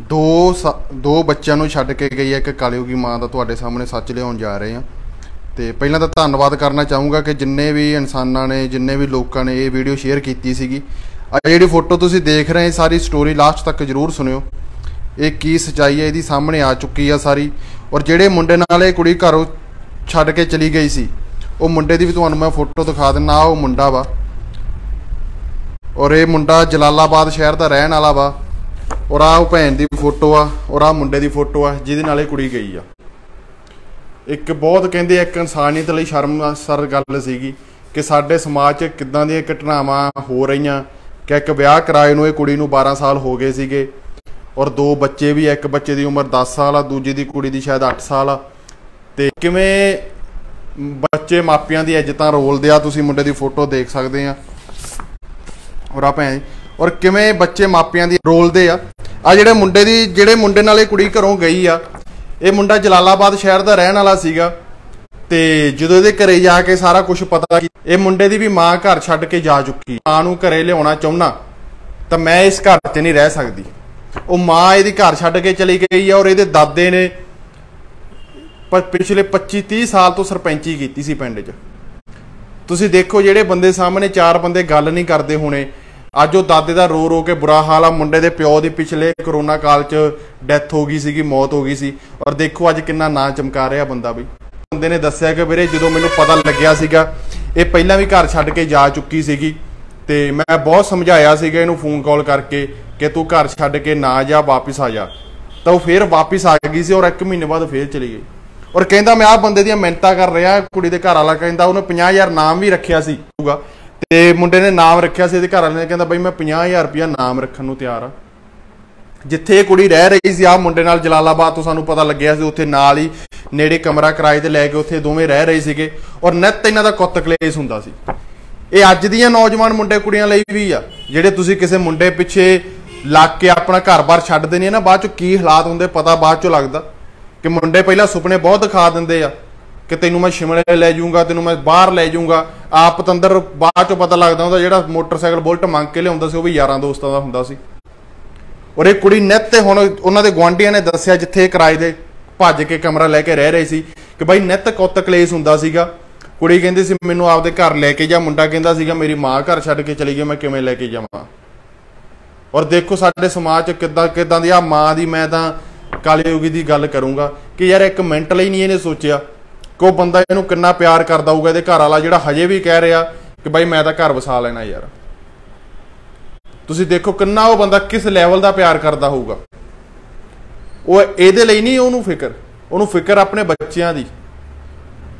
दो बच्चों को छड्ड के गई एक कलयुग की माँ का तुहाडे सामने सच लियाउण जा रहे हैं। तो पहला तो धन्यवाद करना चाहूँगा कि जिन्ने भी इंसानों ने जिन्ने भी लोगों ने ये वीडियो शेयर की सी। जी फोटो तुसी देख रहे हैं सारी स्टोरी लास्ट तक जरूर सुनियो, ये की सच्चाई है ये सामने आ चुकी है सारी। और जेडे मुंडे नाल ये कुड़ी घरों छड्ड के चली गई सी वो मुंडे की भी तुहानूं मैं फोटो दिखा दिंदा। वो मुंडा वा और ये मुंडा जलालाबाद शहर का रहन वाला वा। और आह भैन की फोटो आ और आह मुंडे की फोटो आ जिहदे नाल ये कुड़ी गई आ। एक बहुत कहिंदे एक इंसानियत लई शर्मसार गल सीगी कि साडे समाज च किदां दी घटनावां हो रहीआं कि एक विआह कराए नूं इह कुड़ी नूं 12 साल हो गए सीगे और दो बच्चे भी, एक बच्चे दी उमर 10 साल आ, दूजी दी कुड़ी दी शायद 8 साल आ। ते किवें बच्चे मापियां दी इज्जतां रोलदे आ, तुसीं मुंडे दी फोटो देख सकदे आ और आपां और किवें बच्चे मापियां दी रोलदे आ। ਜਿਹੜੇ ਮੁੰਡੇ ਨਾਲ ਇਹ ਕੁੜੀ ਘਰੋਂ ਗਈ ਆ ਇਹ ਮੁੰਡਾ ਜਲਾਲਾਬਾਦ ਸ਼ਹਿਰ ਦਾ ਰਹਿਣ ਵਾਲਾ ਸੀਗਾ। ਤੇ ਜਦੋਂ ਇਹਦੇ ਘਰੇ ਜਾ ਕੇ ਸਾਰਾ ਕੁਝ ਪਤਾ ਕਿ ਇਹ ਮੁੰਡੇ ਦੀ ਵੀ ਮਾਂ ਘਰ ਛੱਡ ਕੇ ਜਾ ਚੁੱਕੀ, ਮਾਂ ਨੂੰ ਘਰੇ ਲਿਆਉਣਾ ਚਾਹੁੰਨਾ ਤਾਂ ਮੈਂ ਇਸ ਘਰ 'ਚ ਨਹੀਂ ਰਹਿ ਸਕਦੀ। ਉਹ ਮਾਂ ਇਹਦੀ ਘਰ ਛੱਡ ਕੇ ਚਲੀ ਗਈ ਆ। ਔਰ ਇਹਦੇ ਦਾਦੇ ਨੇ ਪਰ ਪਿਛਲੇ 25-30 ਸਾਲ ਤੋਂ ਸਰਪੰਚੀ ਕੀਤੀ ਸੀ ਪਿੰਡ 'ਚ। ਤੁਸੀਂ ਦੇਖੋ ਜਿਹੜੇ ਬੰਦੇ ਸਾਹਮਣੇ 4 ਬੰਦੇ ਗੱਲ ਨਹੀਂ ਕਰਦੇ ਹੋਣੇ, ਅੱਜ ਉਹ ਦਾਦੇ ਦਾ ਰੋ ਰੋ ਕੇ ਬੁਰਾ ਹਾਲ ਆ। ਮੁੰਡੇ ਦੇ ਪਿਓ ਦੀ ਪਿਛਲੇ ਕਰੋਨਾ ਕਾਲ 'ਚ ਡੈਥ ਹੋ ਗਈ ਸੀਗੀ, ਮੌਤ ਹੋ ਗਈ ਸੀ। ਔਰ ਦੇਖੋ ਅੱਜ ਕਿੰਨਾ ਨਾਂ ਚਮਕਾ ਰਿਹਾ ਬੰਦਾ। ਵੀ ਬੰਦੇ ਨੇ ਦੱਸਿਆ ਕਿ ਵੀਰੇ ਜਦੋਂ ਮੈਨੂੰ ਪਤਾ ਲੱਗਿਆ ਸੀਗਾ ਇਹ ਪਹਿਲਾਂ ਵੀ ਘਰ ਛੱਡ ਕੇ ਜਾ ਚੁੱਕੀ ਸੀਗੀ ਤੇ ਮੈਂ ਬਹੁਤ ਸਮਝਾਇਆ ਸੀਗਾ ਇਹਨੂੰ ਫੋਨ ਕਾਲ ਕਰਕੇ ਕਿ ਤੂੰ ਘਰ ਛੱਡ ਕੇ ਨਾ ਜਾ, ਵਾਪਿਸ ਆ ਜਾ। ਤਾਂ ਉਹ ਫਿਰ ਵਾਪਿਸ ਆ ਗਈ ਸੀ ਔਰ 1 ਮਹੀਨੇ ਬਾਅਦ ਫਿਰ ਚਲੀ ਗਈ। ਔਰ ਕਹਿੰਦਾ ਮੈਂ ਆਹ ਬੰਦੇ ਦੀਆਂ ਮਿਹਨਤਾਂ ਕਰ ਰਿਹਾ। ਕੁੜੀ ਦੇ ਘਰ ਵਾਲਾ ਕਹਿੰਦਾ ਉਹਨੇ 50000 ਨਾਮ ਵੀ ਰੱਖਿਆ ਸੀਗਾ ਤੇ ਮੁੰਡੇ ਨੇ ਨਾਮ ਰੱਖਿਆ ਸੀ। ਇਹਦੇ ਘਰ ਵਾਲੇ ਨੇ ਕਹਿੰਦਾ ਬਈ ਮੈਂ 50000 ਰੁਪਇਆ ਨਾਮ ਰੱਖਣ ਨੂੰ ਤਿਆਰ ਆ। ਜਿੱਥੇ ਇਹ ਕੁੜੀ ਰਹਿ ਰਹੀ ਸੀ ਆਹ ਮੁੰਡੇ ਨਾਲ ਜਲਾਲਾਬਾਦ ਤੋਂ ਸਾਨੂੰ ਪਤਾ ਲੱਗਿਆ ਸੀ ਉੱਥੇ ਨਾਲ ਹੀ ਨੇੜੇ ਕਮਰਾ ਕਿਰਾਏ ਤੇ ਲੈ ਕੇ ਉੱਥੇ ਦੋਵੇਂ ਰਹਿ ਰਹੇ ਸੀਗੇ ਔਰ ਨਿੱਤ ਇਹਨਾਂ ਦਾ ਕੁੱਤ ਕਲੇਸ਼ ਹੁੰਦਾ ਸੀ। ਇਹ ਅੱਜ ਦੀਆਂ ਨੌਜਵਾਨ ਮੁੰਡੇ ਕੁੜੀਆਂ ਲਈ ਵੀ ਆ। ਜਿਹੜੇ ਤੁਸੀਂ ਕਿਸੇ ਮੁੰਡੇ ਪਿੱਛੇ ਲੱਗ ਕੇ ਆਪਣਾ ਘਰ-ਬਾਰ ਛੱਡਦੇ ਨਹੀਂ ਨਾ, ਬਾਅਦ ਚੋਂ ਕੀ ਹਾਲਾਤ ਹੁੰਦੇ ਪਤਾ ਬਾਅਦ ਚੋਂ ਲੱਗਦਾ। ਕਿ ਮੁੰਡੇ ਪਹਿਲਾਂ ਸੁਪਨੇ ਬਹੁਤ ਦਿਖਾ ਦਿੰਦੇ ਆ ਕਿ ਤੈਨੂੰ ਮੈਂ ਸ਼ਿਮਲੇ ਲੈ ਜਾਊਂਗਾ, ਤੈਨੂੰ ਮੈਂ ਬਾਹਰ ਲੈ ਜਾਊਂਗਾ। ਆਪ ਤੰਦਰ ਬਾਅਦ ਚੋਂ ਪਤਾ ਲੱਗਦਾ ਹੁੰਦਾ ਜਿਹੜਾ ਮੋਟਰਸਾਈਕਲ ਬੁਲਟ ਮੰਗ ਕੇ ਲਿਆਉਂਦਾ ਸੀ ਉਹ ਵੀ ਯਾਰਾਂ ਦੋਸਤਾਂ ਦਾ ਹੁੰਦਾ ਸੀ। ਔਰ ਇਹ ਕੁੜੀ ਨਿੱਤ ਹੁਣ ਉਹਨਾਂ ਦੇ ਗੁਆਂਢੀਆਂ ਨੇ ਦੱਸਿਆ ਜਿੱਥੇ ਕਿਰਾਏ ਦੇ ਭੱਜ ਕੇ ਕਮਰਾ ਲੈ ਕੇ ਰਹਿ ਰਹੇ ਸੀ ਕਿ ਬਾਈ ਨਿੱਤ ਕੁੱਤ ਕਲੇਸ਼ ਹੁੰਦਾ ਸੀਗਾ। ਕੁੜੀ ਕਹਿੰਦੀ ਸੀ ਮੈਨੂੰ ਆਪਦੇ ਘਰ ਲੈ ਕੇ ਜਾ, ਮੁੰਡਾ ਕਹਿੰਦਾ ਸੀਗਾ ਮੇਰੀ ਮਾਂ ਘਰ ਛੱਡ ਕੇ ਚਲੀ ਗਈ ਮੈਂ ਕਿਵੇਂ ਲੈ ਕੇ ਜਾਵਾਂ। ਔਰ ਦੇਖੋ ਸਾਡੇ ਸਮਾਜ 'ਚ ਕਿੱਦਾਂ ਦੀ ਆ ਮਾਂ ਦੀ। ਮੈਂ ਤਾਂ ਕਲਯੁਗੀ ਦੀ ਗੱਲ ਕਰੂੰਗਾ ਕਿ ਯਾਰ 1 ਮਿੰਟ ਲਈ ਨਹੀਂ ਇਹਨੇ ਸੋਚਿਆ ਕਿ ਉਹ ਬੰਦਾ ਇਹਨੂੰ ਕਿੰਨਾ ਪਿਆਰ ਕਰਦਾ ਹੋਊਗਾ। ਇਹਦੇ ਘਰ ਵਾਲਾ ਜਿਹੜਾ ਹਜੇ ਵੀ ਕਹਿ ਰਿਹਾ ਕਿ ਬਾਈ ਮੈਂ ਤਾਂ ਘਰ ਵਸਾ ਲੈਣਾ ਯਾਰ। ਤੁਸੀਂ ਦੇਖੋ ਕਿੰਨਾ ਉਹ ਬੰਦਾ ਕਿਸ ਲੈਵਲ ਦਾ ਪਿਆਰ ਕਰਦਾ ਹੋਊਗਾ। ਉਹ ਇਹਦੇ ਲਈ ਨਹੀਂ, ਉਹਨੂੰ ਫਿਕਰ ਆਪਣੇ ਬੱਚਿਆਂ ਦੀ।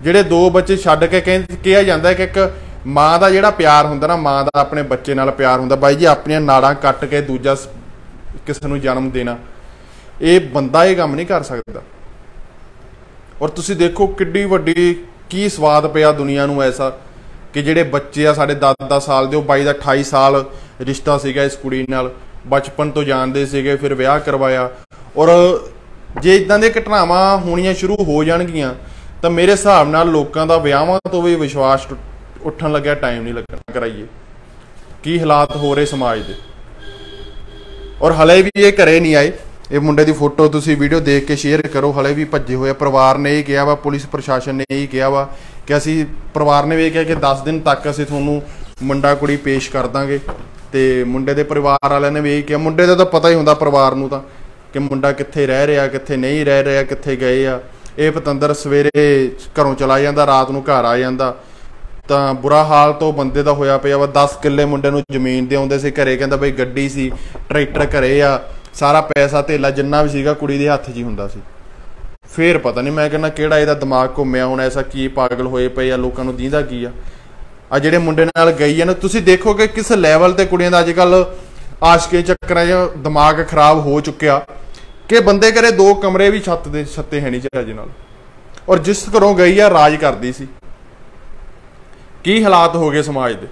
ਜਿਹੜੇ 2 ਬੱਚੇ ਛੱਡ ਕੇ ਕਿਹਾ ਜਾਂਦਾ ਕਿ ਇੱਕ ਮਾਂ ਦਾ ਜਿਹੜਾ ਪਿਆਰ ਹੁੰਦਾ ਨਾ, ਮਾਂ ਦਾ ਆਪਣੇ ਬੱਚੇ ਨਾਲ ਪਿਆਰ ਹੁੰਦਾ। ਬਾਈ ਜੀ ਆਪਣੀਆਂ ਨਾੜਾਂ ਕੱਟ ਕੇ ਦੂਜਾ ਕਿਸੇ ਨੂੰ ਜਨਮ ਦੇਣਾ, ਇਹ ਬੰਦਾ ਇਹ ਕੰਮ ਨਹੀਂ ਕਰ ਸਕਦਾ। ਔਰ ਤੁਸੀਂ ਦੇਖੋ ਕਿੱਡੀ ਵੱਡੀ ਕੀ ਸਵਾਦ ਪਿਆ ਦੁਨੀਆ ਨੂੰ ਐਸਾ ਕਿ ਜਿਹੜੇ ਬੱਚੇ ਆ ਸਾਡੇ 10 ਸਾਲ ਦੇ, ਉਹ ਬਾਈ ਦਾ 28 ਸਾਲ ਰਿਸ਼ਤਾ ਸੀਗਾ ਇਸ ਕੁੜੀ ਨਾਲ, ਬਚਪਨ ਤੋਂ ਜਾਣਦੇ ਸੀਗੇ, ਫਿਰ ਵਿਆਹ ਕਰਵਾਇਆ। ਔਰ ਜੇ ਇਦਾਂ ਦੀਆਂ ਘਟਨਾਵਾਂ ਹੋਣੀਆਂ ਸ਼ੁਰੂ ਹੋ ਜਾਣਗੀਆਂ ਤਾਂ ਮੇਰੇ ਹਿਸਾਬ ਨਾਲ ਲੋਕਾਂ ਦਾ ਵਿਆਹਾਂ ਤੋਂ ਵੀ ਵਿਸ਼ਵਾਸ ਉੱਠਣ ਲੱਗਿਆ। ਟਾਈਮ ਨਹੀਂ ਲੱਗਣਾ, ਕਰਾਈਏ ਕੀ ਹਾਲਾਤ ਹੋ ਰਹੇ ਸਮਾਜ ਦੇ। ਔਰ ਹਲੇ ਵੀ ਇਹ ਘਰੇ ਨਹੀਂ ਆਏ। ਇਹ ਮੁੰਡੇ ਦੀ ਫੋਟੋ ਤੁਸੀਂ ਵੀਡੀਓ ਦੇਖ ਕੇ ਸ਼ੇਅਰ ਕਰੋ। ਹਲੇ ਵੀ ਭੱਜੇ ਹੋਏ। ਪਰਿਵਾਰ ਨੇ ਇਹ ਕਿਹਾ ਵਾ, ਪੁਲਿਸ ਪ੍ਰਸ਼ਾਸਨ ਨੇ ਇਹ ਕਿਹਾ ਵਾ ਕਿ ਅਸੀਂ ਪਰਿਵਾਰ ਨੇ ਵੀ ਕਿਹਾ ਕਿ 10 ਦਿਨ ਤੱਕ ਅਸੀਂ ਤੁਹਾਨੂੰ ਮੁੰਡਾ ਕੁੜੀ ਪੇਸ਼ ਕਰ ਦਾਂਗੇ। ਤੇ ਮੁੰਡੇ ਦੇ ਪਰਿਵਾਰ ਵਾਲਿਆਂ ਨੇ ਵੀ ਇਹ ਕਿਹਾ, ਮੁੰਡੇ ਦਾ ਤਾਂ ਪਤਾ ਹੀ ਹੁੰਦਾ ਪਰਿਵਾਰ ਨੂੰ ਤਾਂ ਕਿ ਮੁੰਡਾ ਕਿੱਥੇ ਰਹਿ ਰਿਹਾ, ਕਿੱਥੇ ਨਹੀਂ ਰਹਿ ਰਿਹਾ, ਕਿੱਥੇ ਗਏ ਆ। ਇਹ ਪਤੰਦਰ ਸਵੇਰੇ ਘਰੋਂ ਚਲਾ ਜਾਂਦਾ, ਰਾਤ ਨੂੰ ਘਰ ਆ ਜਾਂਦਾ। ਤਾਂ ਬੁਰਾ ਹਾਲ ਤੋਂ ਬੰਦੇ ਦਾ ਹੋਇਆ ਪਿਆ ਵਾ। 10 ਕਿੱਲੇ ਮੁੰਡੇ ਨੂੰ ਜ਼ਮੀਨ ਦੇ ਆਉਂਦੇ ਸੀ। ਘਰੇ ਕਹਿੰਦਾ ਬਈ ਗੱਡੀ ਸੀ, ਟਰੈਕਟਰ ਘਰੇ ਆ, ਸਾਰਾ ਪੈਸਾ ਧੇਲਾ ਜਿੰਨਾ ਵੀ ਸੀਗਾ ਕੁੜੀ ਦੇ ਹੱਥ 'ਚ ਹੀ ਹੁੰਦਾ ਸੀ। ਫਿਰ ਪਤਾ ਨਹੀਂ, ਮੈਂ ਕਹਿੰਦਾ ਕਿਹੜਾ ਇਹਦਾ ਦਿਮਾਗ ਘੁੰਮਿਆ ਹੁਣ, ਐਸਾ ਕੀ ਪਾਗਲ ਹੋਏ ਪਏ ਆ, ਲੋਕਾਂ ਨੂੰ ਦੀਂਦਾ ਕੀ ਆ। ਆ ਜਿਹੜੇ ਮੁੰਡੇ ਨਾਲ ਗਈ ਆ ਨਾ, ਤੁਸੀਂ ਦੇਖੋ ਕਿ ਕਿਸ ਲੈਵਲ ਤੇ ਕੁੜੀਆਂ ਦਾ ਅੱਜ ਕੱਲ ਆਸ਼ਕੀ ਚੱਕਰਾਂ 'ਚ ਦਿਮਾਗ ਖਰਾਬ ਹੋ ਚੁੱਕਿਆ ਕਿ ਬੰਦੇ ਘਰੇ 2 ਕਮਰੇ ਵੀ ਛੱਤੇ ਹੈ ਨਹੀਂ ਚੱਜ ਨਾਲ। ਔਰ ਜਿਸ ਘਰੋਂ ਗਈ ਆ ਰਾਜ ਕਰਦੀ ਸੀ। ਕੀ ਹਾਲਾਤ ਹੋ ਗਏ ਸਮਾਜ ਦੇ।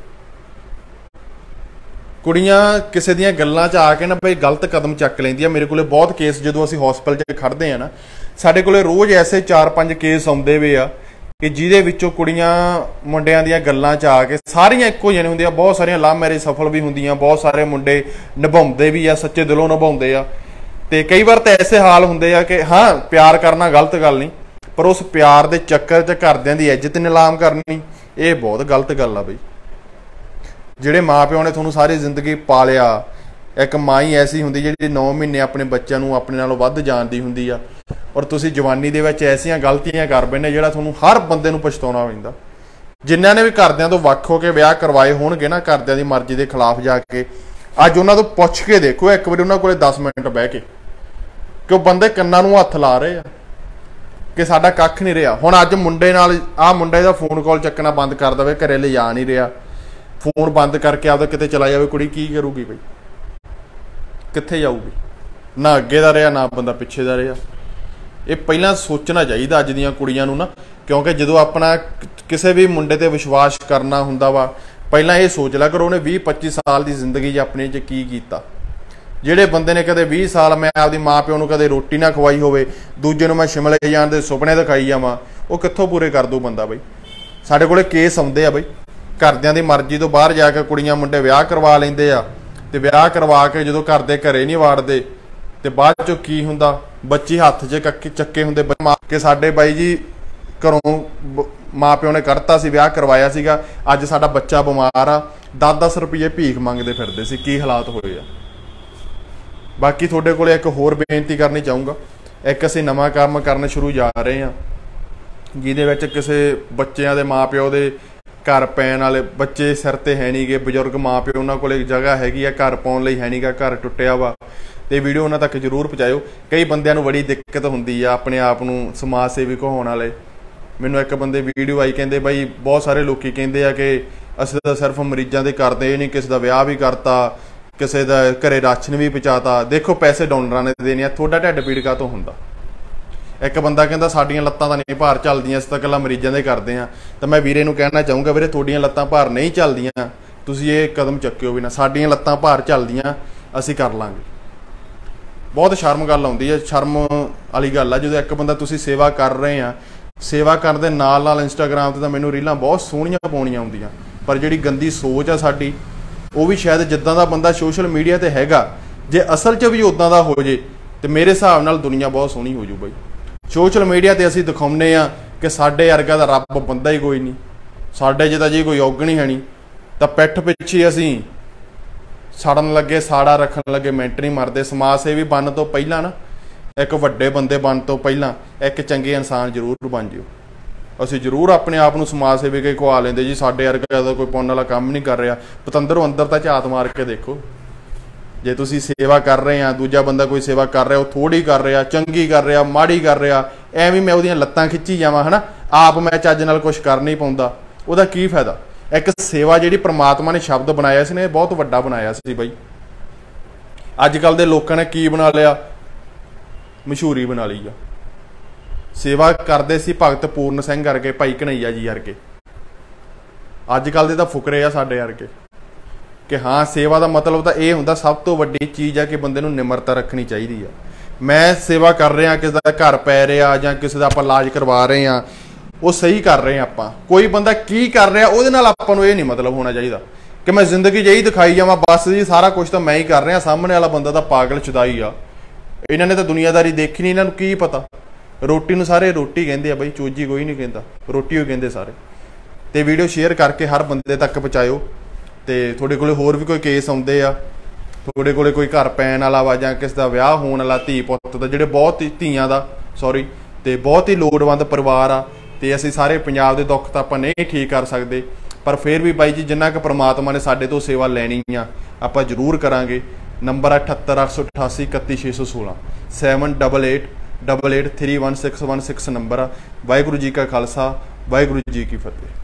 ਕੁੜੀਆਂ ਕਿਸੇ ਦੀਆਂ ਗੱਲਾਂ 'ਚ ਆ ਕੇ ਨਾ ਬਈ ਗਲਤ ਕਦਮ ਚੱਕ ਲੈਂਦੀਆਂ। ਮੇਰੇ ਕੋਲੇ ਬਹੁਤ ਕੇਸ, ਜਦੋਂ ਅਸੀਂ ਹਸਪੀਟਲ 'ਚ ਖੜਦੇ ਆ ਨਾ, ਸਾਡੇ ਕੋਲੇ ਰੋਜ਼ ਐਸੇ 4-5 ਕੇਸ ਆਉਂਦੇ ਵੇ ਆ ਕਿ ਜਿਹਦੇ ਵਿੱਚੋਂ ਕੁੜੀਆਂ ਮੁੰਡਿਆਂ ਦੀਆਂ ਗੱਲਾਂ 'ਚ ਆ ਕੇ ਸਾਰੀਆਂ ਇੱਕੋ ਜਿਹੀਆਂ ਹੁੰਦੀਆਂ। ਬਹੁਤ ਸਾਰੀਆਂ ਲਵ ਮੈਰਿਜ ਸਫਲ ਵੀ ਹੁੰਦੀਆਂ, ਬਹੁਤ ਸਾਰੇ ਮੁੰਡੇ ਨਿਭਾਉਂਦੇ ਵੀ ਆ, ਸੱਚੇ ਦਿਲੋਂ ਨਿਭਾਉਂਦੇ ਆ। ਤੇ ਕਈ ਵਾਰ ਤਾਂ ਐਸੇ ਹਾਲ ਹੁੰਦੇ ਆ ਕਿ ਹਾਂ ਪਿਆਰ ਕਰਨਾ ਗਲਤ ਗੱਲ ਨਹੀਂ, ਪਰ ਉਸ ਪਿਆਰ ਦੇ ਚੱਕਰ 'ਚ ਘਰਦਿਆਂ ਦੀ ਇੱਜ਼ਤ ਨਿਲਾਮ ਕਰਨੀ ਇਹ ਬਹੁਤ ਗਲਤ ਗੱਲ ਆ ਬਈ। ਜਿਹੜੇ ਮਾਂ ਪਿਓ ਨੇ ਤੁਹਾਨੂੰ ਸਾਰੀ ਜ਼ਿੰਦਗੀ ਪਾਲਿਆ, ਇੱਕ ਮਾਂ ਹੀ ਐਸੀ ਹੁੰਦੀ ਜਿਹੜੀ 9 ਮਹੀਨੇ ਆਪਣੇ ਬੱਚਿਆਂ ਨੂੰ ਆਪਣੇ ਨਾਲੋਂ ਵੱਧ ਜਾਣਦੀ ਹੁੰਦੀ ਆ, ਔਰ ਤੁਸੀਂ ਜਵਾਨੀ ਦੇ ਵਿੱਚ ਐਸੀਆਂ ਗਲਤੀਆਂ ਕਰ ਬੈਠੇ ਜਿਹੜਾ ਤੁਹਾਨੂੰ ਹਰ ਬੰਦੇ ਨੂੰ ਪਛਤਾਉਣਾ ਪੈਂਦਾ। ਜਿਨ੍ਹਾਂ ਨੇ ਵੀ ਘਰਦਿਆਂ ਤੋਂ ਵੱਖ ਹੋ ਕੇ ਵਿਆਹ ਕਰਵਾਏ ਹੋਣਗੇ ਨਾ, ਘਰਦਿਆਂ ਦੀ ਮਰਜ਼ੀ ਦੇ ਖਿਲਾਫ ਜਾ ਕੇ ਅੱਜ ਉਹਨਾਂ ਤੋਂ ਪੁੱਛ ਕੇ ਦੇਖੋ ਇੱਕ ਵਾਰੀ ਉਹਨਾਂ ਕੋਲੇ 10 ਮਿੰਟ ਬਹਿ ਕੇ, ਕਿ ਉਹ ਬੰਦੇ ਕੰਨਾਂ ਨੂੰ ਹੱਥ ਲਾ ਰਹੇ ਆ ਕਿ ਸਾਡਾ ਕੱਖ ਨਹੀਂ ਰਿਹਾ। ਹੁਣ ਅੱਜ ਮੁੰਡੇ ਨਾਲ ਆਹ ਮੁੰਡਾ ਇਹਦਾ ਫੋਨ ਕਾਲ ਚੱਕਣਾ ਬੰਦ ਕਰ ਦਵੇ, ਘਰੇ ਲਿਜਾ ਨਹੀਂ ਰਿਹਾ, ਫੋਨ ਬੰਦ ਕਰਕੇ ਆਪਦਾ ਕਿਤੇ ਚਲਾ ਜਾਵੇ, ਕੁੜੀ ਕੀ ਕਰੂਗੀ ਬਈ, ਕਿੱਥੇ ਜਾਊਗੀ? ਨਾ ਅੱਗੇ ਦਾ ਰਿਹਾ ਨਾ ਬੰਦਾ ਪਿੱਛੇ ਦਾ ਰਿਹਾ। ਇਹ ਪਹਿਲਾਂ ਸੋਚਣਾ ਚਾਹੀਦਾ ਅੱਜ ਦੀਆਂ ਕੁੜੀਆਂ ਨੂੰ ਨਾ, ਕਿਉਂਕਿ ਜਦੋਂ ਆਪਣਾ ਕਿਸੇ ਵੀ ਮੁੰਡੇ ਤੇ ਵਿਸ਼ਵਾਸ ਕਰਨਾ ਹੁੰਦਾ ਵਾ ਪਹਿਲਾਂ ਇਹ ਸੋਚ ਲਿਆ ਕਰੋ ਉਹਨੇ 20-25 ਸਾਲ ਦੀ ਜ਼ਿੰਦਗੀ 'ਚ ਆਪਣੇ 'ਚ ਕੀ ਕੀਤਾ। ਜਿਹੜੇ ਬੰਦੇ ਨੇ ਕਦੇ 20 ਸਾਲ ਮੈਂ ਆਪਦੀ ਮਾਂ ਪਿਓ ਨੂੰ ਕਦੇ ਰੋਟੀ ਨਾ ਖਵਾਈ ਹੋਵੇ, ਦੂਜੇ ਨੂੰ ਮੈਂ ਸ਼ਿਮਲੇ ਜਾਣ ਦੇ ਸੁਪਨੇ ਦਿਖਾਈ ਜਾਵਾਂ, ਉਹ ਕਿੱਥੋਂ ਪੂਰੇ ਕਰ ਦੂ ਬੰਦਾ ਬਈ? ਸਾਡੇ ਕੋਲੇ ਕੇਸ ਆਉਂਦੇ ਆ ਬਈ, ਘਰਦਿਆਂ ਦੀ ਮਰਜ਼ੀ ਤੋਂ ਬਾਹਰ ਜਾ ਕੇ ਕੁੜੀਆਂ ਮੁੰਡੇ ਵਿਆਹ ਕਰਵਾ ਲੈਂਦੇ ਆ, ਤੇ ਵਿਆਹ ਕਰਵਾ ਕੇ ਜਦੋਂ ਘਰ ਦੇ ਘਰੇ ਨਹੀਂ ਵਾੜਦੇ ਤੇ ਬਾਅਦ 'ਚੋਂ ਕੀ ਹੁੰਦਾ, ਬੱਚੇ ਹੱਥ 'ਚ ਚੱਕੇ ਹੁੰਦੇ ਕਿ ਸਾਡੇ ਬਾਈ ਜੀ ਘਰੋਂ ਮਾਂ ਪਿਓ ਨੇ ਕੱਢਤਾ ਸੀ, ਵਿਆਹ ਕਰਵਾਇਆ ਸੀਗਾ, ਅੱਜ ਸਾਡਾ ਬੱਚਾ ਬਿਮਾਰ ਆ, 10-10 ਰੁਪਏ ਭੀਖ ਮੰਗਦੇ ਫਿਰਦੇ ਸੀ। ਕੀ ਹਾਲਾਤ ਹੋਏ ਆ। ਬਾਕੀ ਤੁਹਾਡੇ ਕੋਲੇ ਇੱਕ ਹੋਰ ਬੇਨਤੀ ਕਰਨੀ ਚਾਹੂੰਗਾ, ਇੱਕ ਅਸੀਂ ਨਵਾਂ ਕੰਮ ਕਰਨ ਸ਼ੁਰੂ ਜਾ ਰਹੇ ਹਾਂ ਜਿਹਦੇ ਵਿੱਚ ਕਿਸੇ ਬੱਚਿਆਂ ਦੇ ਮਾਂ ਪਿਓ ਦੇ ਘਰ ਪੈਣ ਵਾਲੇ ਬੱਚੇ ਸਿਰ ਤੇ ਹੈ ਨਹੀਂ ਗੇ, ਬਜ਼ੁਰਗ ਮਾਂ ਪਿਓ ਉਹਨਾਂ ਕੋਲੇ ਜਗ੍ਹਾ ਹੈਗੀ ਆ ਘਰ ਪਾਉਣ ਲਈ ਹੈ ਨਹੀਂ ਗਾ, ਘਰ ਟੁੱਟਿਆ ਵਾ, ਤੇ ਵੀਡੀਓ ਉਹਨਾਂ ਤੱਕ ਜ਼ਰੂਰ ਪਹੁੰਚਾਇਓ। ਕਈ ਬੰਦਿਆਂ ਨੂੰ ਬੜੀ ਦਿੱਕਤ ਹੁੰਦੀ ਆ ਆਪਣੇ ਆਪ ਨੂੰ ਸਮਾਜ ਸੇਵੀ ਕਹਾਉਣ ਵਾਲੇ। ਮੈਨੂੰ ਇੱਕ ਬੰਦੇ ਵੀਡੀਓ ਆਈ, ਕਹਿੰਦੇ ਬਾਈ ਬਹੁਤ ਸਾਰੇ ਲੋਕੀ ਕਹਿੰਦੇ ਆ ਕਿ ਅਸੀਂ ਤਾਂ ਸਿਰਫ ਮਰੀਜ਼ਾਂ ਦੇ ਕਰਦੇ ਨਹੀਂ, ਕਿਸੇ ਦਾ ਵਿਆਹ ਵੀ ਕਰਤਾ, ਕਿਸੇ ਦਾ ਘਰੇ ਰਾਸ਼ਨ ਵੀ ਪਹੁੰਚਾਤਾ। ਦੇਖੋ ਪੈਸੇ ਡੋਨਰਾਂ ਨੇ ਦੇਣੇ ਆ, ਤੁਹਾਡਾ ਢਿੱਡ ਪੀੜ ਕਾਹਤੋਂ ਹੁੰਦਾ? ਇੱਕ ਬੰਦਾ ਕਹਿੰਦਾ ਸਾਡੀਆਂ ਲੱਤਾਂ ਤਾਂ ਨਹੀਂ ਭਾਰ ਚੱਲਦੀਆਂ, ਅਸੀਂ ਤਾਂ ਇਕੱਲਾ ਮਰੀਜ਼ਾਂ ਦੇ ਕਰਦੇ ਹਾਂ। ਤਾਂ ਮੈਂ ਵੀਰੇ ਨੂੰ ਕਹਿਣਾ ਚਾਹੂੰਗਾ, ਵੀਰੇ ਤੁਹਾਡੀਆਂ ਲੱਤਾਂ ਭਾਰ ਨਹੀਂ ਚੱਲਦੀਆਂ, ਤੁਸੀਂ ਇਹ ਕਦਮ ਚੱਕਿਓ ਵੀ ਨਾ। ਸਾਡੀਆਂ ਲੱਤਾਂ ਭਾਰ ਚੱਲਦੀਆਂ, ਅਸੀਂ ਕਰ ਲਾਂਗੇ। ਬਹੁਤ ਸ਼ਰਮ ਗੱਲ ਆਉਂਦੀ ਹੈ, ਸ਼ਰਮ ਵਾਲੀ ਗੱਲ ਆ ਜਦੋਂ ਇੱਕ ਬੰਦਾ ਤੁਸੀਂ ਸੇਵਾ ਕਰ ਰਹੇ ਆ, ਸੇਵਾ ਕਰਨ ਦੇ ਨਾਲ ਨਾਲ ਇੰਸਟਾਗ੍ਰਾਮ 'ਤੇ ਤਾਂ ਮੈਨੂੰ ਰੀਲਾਂ ਬਹੁਤ ਸੋਹਣੀਆਂ ਪਾਉਣੀਆਂ ਆਉਂਦੀਆਂ, ਪਰ ਜਿਹੜੀ ਗੰਦੀ ਸੋਚ ਆ ਸਾਡੀ, ਉਹ ਵੀ ਸ਼ਾਇਦ ਜਿੱਦਾਂ ਦਾ ਬੰਦਾ ਸੋਸ਼ਲ ਮੀਡੀਆ 'ਤੇ ਹੈਗਾ ਜੇ ਅਸਲ 'ਚ ਵੀ ਉੱਦਾਂ ਦਾ ਹੋ ਜੇ ਤੇ ਮੇਰੇ ਹਿਸਾਬ ਨਾਲ ਦੁਨੀਆ ਬਹੁਤ ਸੋਹਣੀ ਹੋ ਜੂ ਬਾਈ। ਸੋਸ਼ਲ ਮੀਡੀਆ 'ਤੇ ਅਸੀਂ ਦਿਖਾਉਂਦੇ ਹਾਂ ਕਿ ਸਾਡੇ ਵਰਗਾ ਦਾ ਰੱਬ ਬੰਦਾ ਹੀ ਕੋਈ ਨਹੀਂ, ਸਾਡੇ ਜਿਹਦਾ ਜੀ ਕੋਈ ਔਗਣੀ ਹੈ ਨਹੀਂ, ਤਾਂ ਪਿੱਠ ਪਿੱਛੇ ਅਸੀਂ ਸਾੜਨ ਲੱਗੇ, ਸਾੜਾ ਰੱਖਣ ਲੱਗੇ, ਮਿੰਟ ਨਹੀਂ ਮਰਦੇ। ਸਮਾਜ ਸੇਵੀ ਬਣਨ ਤੋਂ ਪਹਿਲਾਂ ਨਾ, ਇੱਕ ਵੱਡੇ ਬੰਦੇ ਬਣਨ ਤੋਂ ਪਹਿਲਾਂ ਇੱਕ ਚੰਗੇ ਇਨਸਾਨ ਜ਼ਰੂਰ ਬਣ ਜਿਓ। ਅਸੀਂ ਜ਼ਰੂਰ ਆਪਣੇ ਆਪ ਨੂੰ ਸਮਾਜ ਸੇਵੀ ਕੇ ਖਵਾ ਲੈਂਦੇ ਜੀ, ਸਾਡੇ ਵਰਗਾ ਦਾ ਕੋਈ ਪੁੰਨ ਵਾਲਾ ਕੰਮ ਨਹੀਂ ਕਰ ਰਿਹਾ। ਪਤੰਦਰੋਂ ਅੰਦਰ ਤਾਂ ਝਾਤ ਮਾਰ ਕੇ ਦੇਖੋ, ਜੇ ਤੁਸੀਂ ਸੇਵਾ ਕਰ ਰਹੇ ਆ, ਦੂਜਾ ਬੰਦਾ ਕੋਈ ਸੇਵਾ ਕਰ ਰਿਹਾ, ਉਹ ਥੋੜ੍ਹੀ ਕਰ ਰਿਹਾ, ਚੰਗੀ ਕਰ ਰਿਹਾ, ਮਾੜੀ ਕਰ ਰਿਹਾ, ਐਵੇਂ ਮੈਂ ਉਹਦੀਆਂ ਲੱਤਾਂ ਖਿੱਚੀ ਜਾਵਾਂ ਹੈ ਨਾ, ਆਪ ਮੈਂ ਚੱਜ ਨਾਲ ਕੁਛ ਕਰ ਨਹੀਂ ਪਾਉਂਦਾ, ਉਹਦਾ ਕੀ ਫਾਇਦਾ? ਇੱਕ ਸੇਵਾ ਜਿਹੜੀ ਪ੍ਰਮਾਤਮਾ ਨੇ ਸ਼ਬਦ ਬਣਾਇਆ ਸੀ ਨੇ, ਇਹ ਬਹੁਤ ਵੱਡਾ ਬਣਾਇਆ ਸੀ ਬਾਈ। ਅੱਜ ਕੱਲ੍ਹ ਦੇ ਲੋਕਾਂ ਨੇ ਕੀ ਬਣਾ ਲਿਆ? ਮਸ਼ਹੂਰੀ ਬਣਾ ਲਈ ਆ। ਸੇਵਾ ਕਰਦੇ ਸੀ ਭਗਤ ਪੂਰਨ ਸਿੰਘ ਵਰਗੇ, ਭਾਈ ਘਨਈਆ ਜੀ ਵਰਗੇ, ਅੱਜ ਕੱਲ੍ਹ ਦੇ ਤਾਂ ਫੁਕਰੇ ਆ ਸਾਡੇ ਵਰਗੇ। ਕਿ ਹਾਂ ਸੇਵਾ ਦਾ ਮਤਲਬ ਤਾਂ ਇਹ ਹੁੰਦਾ, ਸਭ ਤੋਂ ਵੱਡੀ ਚੀਜ਼ ਆ ਕਿ ਬੰਦੇ ਨੂੰ ਨਿਮਰਤਾ ਰੱਖਣੀ ਚਾਹੀਦੀ ਆ। ਮੈਂ ਸੇਵਾ ਕਰ ਰਿਹਾ, ਕਿਸੇ ਦਾ ਘਰ ਪੈ ਰਿਹਾ ਜਾਂ ਕਿਸੇ ਦਾ ਆਪਾਂ ਇਲਾਜ ਕਰਵਾ ਰਹੇ ਹਾਂ, ਉਹ ਸਹੀ ਕਰ ਰਹੇ ਹਾਂ ਆਪਾਂ। ਕੋਈ ਬੰਦਾ ਕੀ ਕਰ ਰਿਹਾ ਉਹਦੇ ਨਾਲ ਆਪਾਂ ਨੂੰ ਇਹ ਨਹੀਂ ਮਤਲਬ ਹੋਣਾ ਚਾਹੀਦਾ ਕਿ ਮੈਂ ਜ਼ਿੰਦਗੀ ਜਿਹੀ ਦਿਖਾਈ ਜਾਵਾਂ, ਬਸ ਜੀ ਸਾਰਾ ਕੁਝ ਤਾਂ ਮੈਂ ਹੀ ਕਰ ਰਿਹਾ, ਸਾਹਮਣੇ ਵਾਲਾ ਬੰਦਾ ਤਾਂ ਪਾਗਲ ਚੁਦਾਈ ਆ, ਇਹਨਾਂ ਨੇ ਤਾਂ ਦੁਨੀਆਦਾਰੀ ਦੇਖੀ ਨਹੀਂ, ਇਹਨਾਂ ਨੂੰ ਕੀ ਪਤਾ। ਰੋਟੀ ਨੂੰ ਸਾਰੇ ਰੋਟੀ ਕਹਿੰਦੇ ਆ ਬਾਈ, ਚੂਜੀ ਕੋਈ ਨਹੀਂ ਕਹਿੰਦਾ, ਰੋਟੀ ਉਹ ਕਹਿੰਦੇ ਸਾਰੇ। ਤੇ ਵੀਡੀਓ ਸ਼ੇਅਰ ਕਰਕੇ ਹਰ ਬੰਦੇ ਤੱਕ ਪਹੁੰਚਾਇਓ। ਤੇ ਤੁਹਾਡੇ ਕੋਲੇ ਹੋਰ ਵੀ ਕੋਈ ਕੇਸ ਆਉਂਦੇ ਆ, ਤੁਹਾਡੇ ਕੋਲੇ ਕੋਈ ਘਰ ਪੈਣ ਵਾਲਾ ਵਾ ਜਾਂ ਕਿਸੇ ਦਾ ਵਿਆਹ ਹੋਣ ਵਾਲਾ, ਧੀ ਪੁੱਤ ਦਾ, ਜਿਹੜੇ ਬਹੁਤ ਹੀ ਧੀਆਂ ਦਾ ਤੇ ਬਹੁਤ ਹੀ ਲੋੜਵੰਦ ਪਰਿਵਾਰ ਆ, ਤੇ ਅਸੀਂ ਸਾਰੇ ਪੰਜਾਬ ਦੇ ਦੁੱਖ ਤਾਂ ਆਪਾਂ ਨਹੀਂ ਠੀਕ ਕਰ ਸਕਦੇ, ਪਰ ਫਿਰ ਵੀ ਬਾਈ ਜੀ ਜਿੰਨਾ ਕੁ ਪਰਮਾਤਮਾ ਨੇ ਸਾਡੇ ਤੋਂ ਸੇਵਾ ਲੈਣੀ ਆ ਆਪਾਂ ਜ਼ਰੂਰ ਕਰਾਂਗੇ। ਨੰਬਰ 7888831616 7888831616 ਨੰਬਰ ਆ। ਵਾਹਿਗੁਰੂ ਜੀ ਕਾ ਖਾਲਸਾ, ਵਾਹਿਗੁਰੂ ਜੀ ਕੀ ਫਤਿਹ।